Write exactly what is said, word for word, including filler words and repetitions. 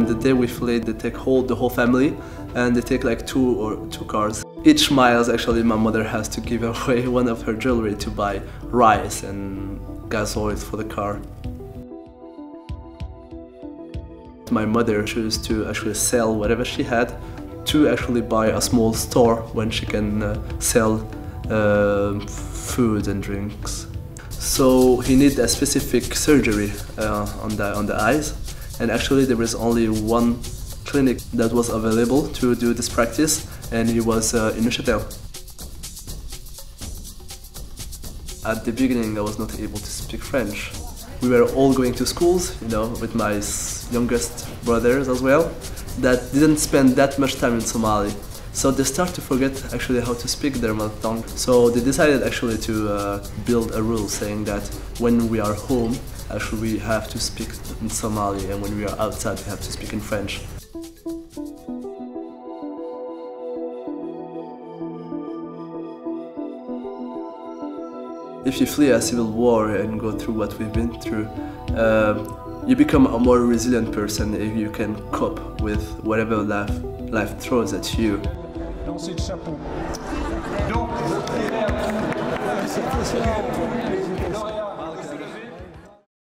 The day we flee, they take whole, the whole family, and they take like two or two cars. Each miles, actually, my mother has to give away one of her jewelry to buy rice and gas oil for the car. My mother chose to actually sell whatever she had to actually buy a small store when she can uh, sell uh, food and drinks. So he needed a specific surgery uh, on the on the eyes, and actually there was only one clinic that was available to do this practice, and it was uh, in Neuchâtel. At the beginning I was not able to speak French. We were all going to schools, you know, with my youngest brothers as well, that didn't spend that much time in Somali. So they start to forget actually how to speak their mother tongue. So they decided actually to uh, build a rule saying that when we are home, actually we have to speak in Somali, and when we are outside, we have to speak in French. If you flee a civil war and go through what we've been through, uh, you become a more resilient person if you can cope with whatever life, life throws at you.